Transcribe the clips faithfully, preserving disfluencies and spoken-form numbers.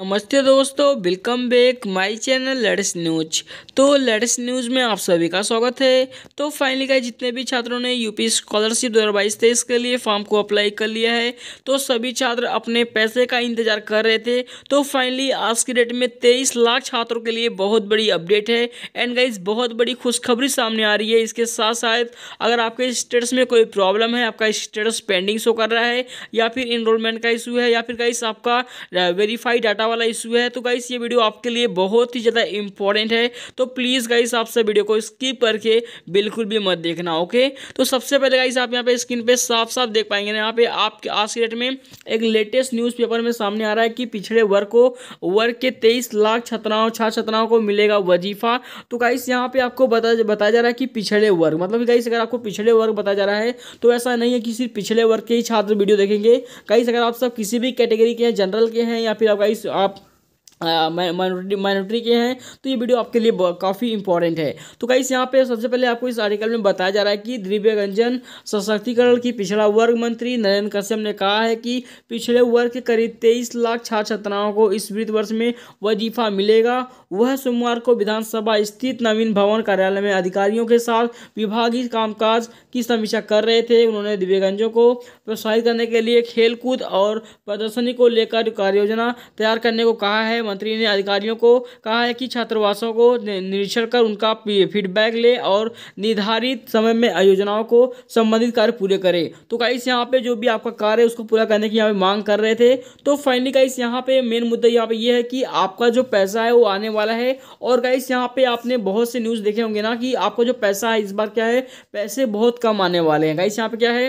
नमस्ते दोस्तों, welcome back my channel latest news. तो लेटेस्ट न्यूज़ में आप सभी का स्वागत है। तो फाइनली गाइस, जितने भी छात्रों ने यूपी स्कॉलरशिप दो हज़ार बाईस तेईस के लिए फॉर्म को अप्लाई कर लिया है, तो सभी छात्र अपने पैसे का इंतजार कर रहे थे। तो फाइनली आज की डेट में तेईस लाख छात्रों के लिए बहुत बड़ी अपडेट है एंड गाइस बहुत बड़ी खुशखबरी सामने आ रही है। इसके साथ साथ अगर आपके स्टेटस में कोई प्रॉब्लम है, आपका स्टेटस पेंडिंग शो कर रहा है या फिर इनरोलमेंट का इशू है या फिर गाइस आपका वेरीफाइड डाटा वाला इशू है, तो गाइस ये वीडियो आपके लिए बहुत ही ज़्यादा इंपॉर्टेंट है। तो प्लीज़ गाइस आप सब वीडियो को स्किप करके बिल्कुल भी मत देखना, ओके। तो सबसे पहले गाइस आप यहाँ पे स्क्रीन पे साफ साफ देख पाएंगे, यहाँ पे आपके आज की डेट में एक लेटेस्ट न्यूज़पेपर में सामने आ रहा है कि पिछड़े वर्ग को वर्ग के तेईस लाख छात्राओं छात्र छात्राओं को मिलेगा वजीफा। तो गाइस यहाँ पे आपको बताया बता जा रहा है कि पिछड़े वर्ग मतलब गाइस अगर आपको पिछड़े वर्ग बताया जा रहा है तो ऐसा नहीं है कि सिर्फ पिछड़े वर्ग के ही छात्र वीडियो देखेंगे। गाइस अगर आप सब किसी भी कैटेगरी के हैं, जनरल के हैं या फिर आप गाइस आप माइनॉरिटी माइनॉरिटी के हैं, तो ये वीडियो आपके लिए काफ़ी इंपॉर्टेंट है। तो गाइस यहाँ पे सबसे पहले आपको इस आर्टिकल में बताया जा रहा है कि दिव्य रंजन सशक्तिकरण की पिछड़ा वर्ग मंत्री नरेंद्र कश्यप ने कहा है कि पिछड़े वर्ग के करीब तेईस लाख छात्र छात्राओं को इस वित्त वर्ष में वजीफा मिलेगा। वह सोमवार को विधानसभा स्थित नवीन भवन कार्यालय में अधिकारियों के साथ विभागीय कामकाज की समीक्षा कर रहे थे। उन्होंने दिव्यांगजनों को प्रोत्साहित करने के लिए खेलकूद और प्रदर्शनी को लेकर कार्ययोजना तैयार करने को कहा है। मंत्री ने अधिकारियों को कहा है कि छात्रावासों को निरीक्षण कर उनका फीडबैक ले और निर्धारित समय में आयोजनाओं को संबंधित कार्य पूरे करें। तो गाइस यहाँ पे जो भी आपका कार्य है उसको पूरा करने की यहाँ पे मांग कर रहे थे। तो फाइनली गाइस यहाँ पे मेन मुद्दा यहाँ पे ये है कि आपका जो पैसा है वो आने वाला है। और गाइस यहाँ पे आपने बहुत से न्यूज़ देखे होंगे ना कि आपका जो पैसा है इस बार क्या है, पैसे बहुत कम आने वाले हैं। गाइस यहाँ पे क्या है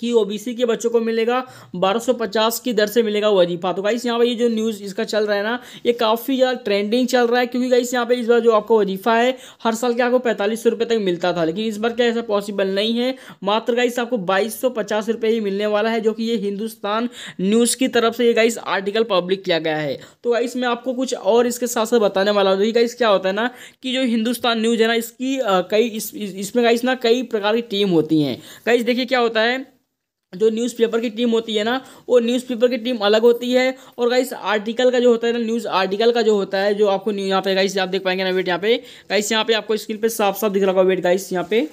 कि ओबीसी के बच्चों को मिलेगा बारह सौ पचास की दर से मिलेगा वजीफा। तो गाइस यहाँ पर ये जो न्यूज़ इसका चल रहा है ना, ये काफ़ी ज़्यादा ट्रेंडिंग चल रहा है, क्योंकि गाइस यहाँ पे इस बार जो आपको वजीफा है हर साल के आपको पैंतालीस सौ रुपये तक मिलता था, लेकिन इस बार क्या ऐसा पॉसिबल नहीं है। मात्र गाइस आपको बाईस सौ पचास रुपये ही मिलने वाला है, जो कि ये हिंदुस्तान न्यूज़ की तरफ से ये गाइस आर्टिकल पब्लिक किया गया है। तो गाइस मैं आपको कुछ और इसके साथ साथ बताने वाला हूँ। गाइस क्या होता है ना कि जो हिंदुस्तान न्यूज़ है ना, इसकी कई इसमें गाइस ना कई प्रकार की टीम होती हैं। गाइस देखिए क्या होता है, जो न्यूज़पेपर की टीम होती है ना, वो न्यूज़पेपर की टीम अलग होती है, और गाइस आर्टिकल का जो होता है ना, न्यूज़ आर्टिकल का जो होता है, जो आपको यहाँ पे गाइस आप देख पाएंगे ना, वेट यहाँ पे गाइस यहाँ पे आपको स्क्रीन पे साफ साफ दिख रहा होगा, वेट गाइस यहाँ पे।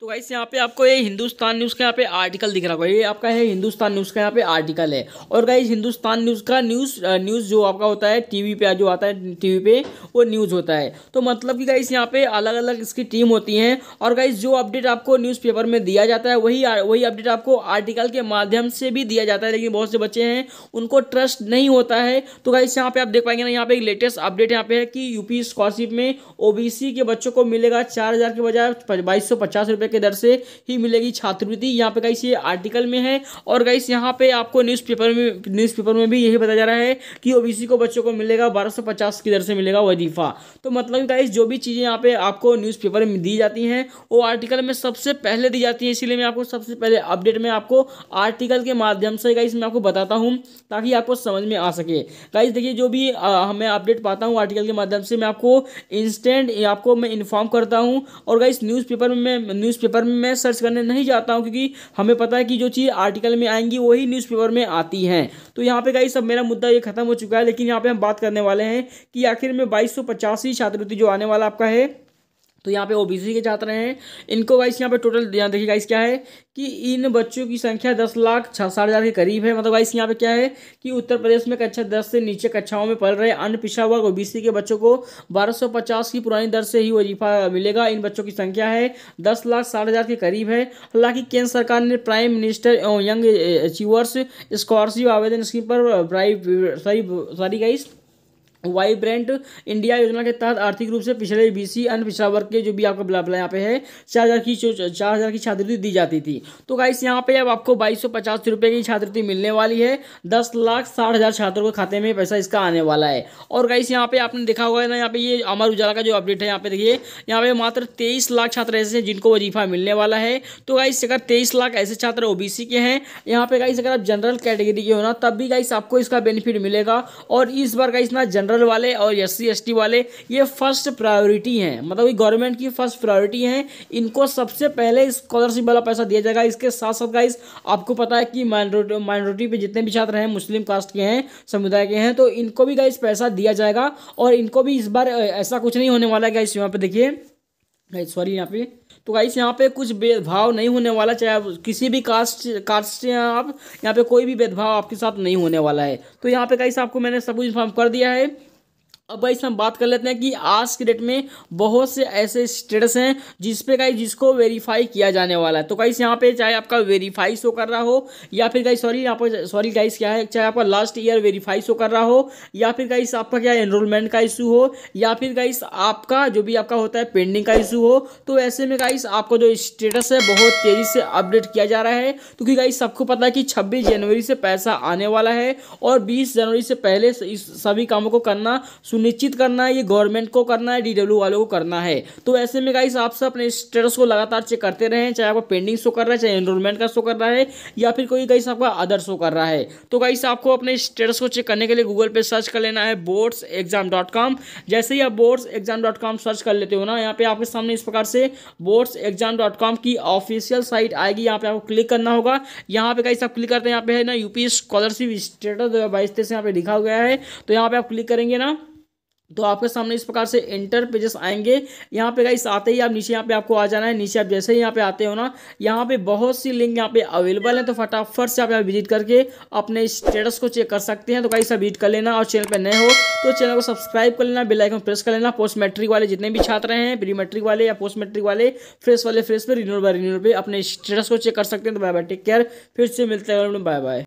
तो गाइस यहाँ पे आपको ये हिंदुस्तान न्यूज़ का यहाँ पे आर्टिकल दिख रहा होगा, ये आपका है हिंदुस्तान न्यूज़ का यहाँ पे आर्टिकल है। और गाइस हिंदुस्तान न्यूज़ का न्यूज़ न्यूज़ जो आपका होता है टीवी पे जो आता है टीवी पे वो न्यूज़ होता है। तो मतलब कि गाइस यहाँ पे अलग अलग इसकी टीम होती हैं, और गाइस जो अपडेट आपको न्यूज़पेपर में दिया जाता है वही वही अपडेट आपको आर्टिकल के माध्यम से भी दिया जाता है, लेकिन बहुत से बच्चे हैं उनको ट्रस्ट नहीं होता है। तो गाइस यहाँ पे आप देख पाएंगे ना, यहाँ पे एक लेटेस्ट अपडेट यहाँ पे है कि यूपी स्कॉलरशिप में ओबीसी के बच्चों को मिलेगा चार हज़ार के बजाय बाईस सौ पचास रुपये के दर से ही मिलेगी छात्रवृत्ति। यहाँ पे गाइस ये आर्टिकल में है, और गाइस यहाँ पे आपको न्यूज़पेपर में न्यूज़पेपर में भी यही बताया जा रहा है कि ओबीसी को बच्चों को मिलेगा बारह सौ पचास की दर से मिलेगा वजीफा। तो मतलब गाइस जो भी चीज़ें यहाँ पे आपको न्यूज़पेपर में दी जाती हैं वो आर्टिकल में सबसे पहले दी जाती है, इसीलिए मैं आपको सबसे पहले अपडेट में आपको आर्टिकल के माध्यम से गाइस मैं आपको बताता हूँ ताकि आपको समझ में आ सके। गाइस देखिए जो भी हमें अपडेट पाता हूँ आर्टिकल के माध्यम से, मैं आपको इंस्टेंट आपको मैं इन्फॉर्म करता हूँ, और गाइस न्यूज़पेपर में न्यूज़पेपर में मैं सर्च करने नहीं जाता हूं, क्योंकि हमें पता है कि जो चीज़ आर्टिकल में आएंगी वही न्यूज़पेपर में आती हैं। तो यहाँ पे गाइस अब मेरा मुद्दा ये खत्म हो चुका है, लेकिन यहाँ पे हम बात करने वाले हैं कि आखिर में बाईस सौ पचासी छात्रवृत्ति जो आने वाला आपका है, तो यहाँ पे ओबीसी के छात्र हैं इनको गाइस यहाँ पे टोटल यहाँ देखिए गाइस क्या है कि इन बच्चों की संख्या दस लाख साठ हज़ार के करीब है। मतलब गाइस यहाँ पे क्या है कि उत्तर प्रदेश में कक्षा दस से नीचे कक्षाओं में पढ़ रहे अन्य पिछड़ा वर्ग ओबीसी के बच्चों को बारह सौ पचास की पुरानी दर से ही वजीफा मिलेगा। इन बच्चों की संख्या है दस लाख साठ हज़ार के करीब है। हालांकि केंद्र सरकार ने प्राइम मिनिस्टर एवं यंग अचीवर्स स्कॉलरशिप आवेदन स्कीम पर सारी गाइस वाइब्रेंट इंडिया योजना के तहत आर्थिक रूप से पिछड़े बीसी अन्य पिछड़ा वर्ग के जो भी आपका ब्ला ब्ला यहाँ पे है चार हज़ार की चार हज़ार की छात्रवृत्ति दी जाती थी। तो गाइस यहाँ पे अब आपको बाईस सौ पचास रुपये की छात्रवृत्ति मिलने वाली है। दस लाख साठ हज़ार छात्रों के खाते में पैसा इसका आने वाला है। और गाइस यहाँ पे आपने देखा होगा ना, यहाँ पे ये अमर उजाला का जो अपडेट है यहाँ पे देखिए, यहाँ पे मात्र तेईस लाख छात्र ऐसे हैं जिनको वजीफा मिलने वाला है। तो गाइस अगर तेईस लाख ऐसे छात्र ओबीसी के हैं, यहाँ पे गाइस अगर आप जनरल कैटेगरी के हो ना तब भी गाइस आपको इसका बेनिफिट मिलेगा। और इस बार गाइस ना जनरल जनरल वाले और एस सी एस टी वाले ये फर्स्ट प्रायोरिटी हैं, मतलब ये गवर्नमेंट की फर्स्ट प्रायोरिटी हैं, इनको सबसे पहले स्कॉलरशिप वाला पैसा दिया जाएगा। इसके साथ साथ गाइस आपको पता है कि माइनॉरिटी माइनॉरिटी पे जितने भी छात्र हैं मुस्लिम कास्ट के हैं, समुदाय के हैं, तो इनको भी गाइस पैसा दिया जाएगा और इनको भी इस बार ऐसा कुछ नहीं होने वाला है गाइस। यहाँ पे देखिए गाइस, सॉरी यहाँ पे तो गाइस यहाँ पे कुछ भेदभाव नहीं होने वाला, चाहे आप किसी भी कास्ट कास्ट से आप यहाँ पे कोई भी भेदभाव आपके साथ नहीं होने वाला है। तो यहाँ पे गाइस आपको मैंने सब कुछ इन्फॉर्म कर दिया है। अब गाइस हम बात कर लेते हैं कि आज की डेट में बहुत से ऐसे स्टेटस हैं जिस पे गाइस जिसको वेरीफाई किया जाने वाला है। तो गाइस यहाँ पे चाहे आपका वेरीफाई शो कर रहा हो या फिर गाइस सॉरी यहाँ पर सॉरी गाइस क्या है, चाहे आपका लास्ट ईयर वेरीफाई शो कर रहा हो या फिर गाइस आपका क्या एनरोलमेंट का इशू हो या फिर गाइस आपका जो भी आपका होता है पेंडिंग का इशू हो, तो ऐसे में गाइस आपको जो स्टेटस है बहुत तेज़ी से अपडेट किया जा रहा है, क्योंकि गाइस सबको पता है कि छब्बीस जनवरी से पैसा आने वाला है और बीस जनवरी से पहले इस सभी कामों को करना निश्चित करना है, ये गवर्नमेंट को करना है, डीडब्ल्यू वालों को करना है। तो ऐसे में गाइस आप सब अपने स्टेटस को लगातार चेक करते रहें, चाहे आपको पेंडिंग शो कर रहा है, चाहे एनरोलमेंट का शो कर रहा है या फिर कोई गाइस आपका अदर शो कर रहा है। तो गाइस आपको अपने स्टेटस को चेक करने के लिए गूगल पे सर्च कर लेना है बोर्ड्स एग्जाम डॉट कॉम। जैसे ही आप boards exam dot com search कर लेते हो ना, यहाँ पे आपके सामने इस प्रकार से बोर्ड्स एग्जाम डॉट कॉम की ऑफिशियल साइट आएगी, यहाँ पे आपको क्लिक करना होगा। यहाँ पे गाइस आप क्लिक करते हैं, यहाँ पे है ना यूपी स्कॉलरशिप स्टेटस दो हज़ार बाईस तेईस यहाँ पे लिखा हुआ है, तो यहाँ पे आप क्लिक करेंगे ना तो आपके सामने इस प्रकार से एंटर पेजेस आएंगे। यहाँ पे गाइस आते ही आप नीचे यहाँ पे आपको आ जाना है। नीचे आप जैसे ही यहाँ पे आते हो ना, यहाँ पे बहुत सी लिंक यहाँ पे अवेलेबल है, तो फटाफट से आप यहाँ विजिट करके अपने स्टेटस को चेक कर सकते हैं। तो गाइस आप विजिट कर लेना और चैनल पे नए हो तो चैनल को सब्सक्राइब कर लेना, बेल आइकन प्रेस कर लेना। पोस्ट मैट्रिक वाले जितने भी छात्र हैं, प्री मैट्रिक वाले या पोस्ट मैट्रिक वाले, फ्रेश वाले फ्रेश पे, रिन्यूअल वाले रिन्यूअल पे अपने स्टेटस को चेक कर सकते हैं। तो बाय बाय, टेक केयर, फिर से मिलते हैं, बाय बाय।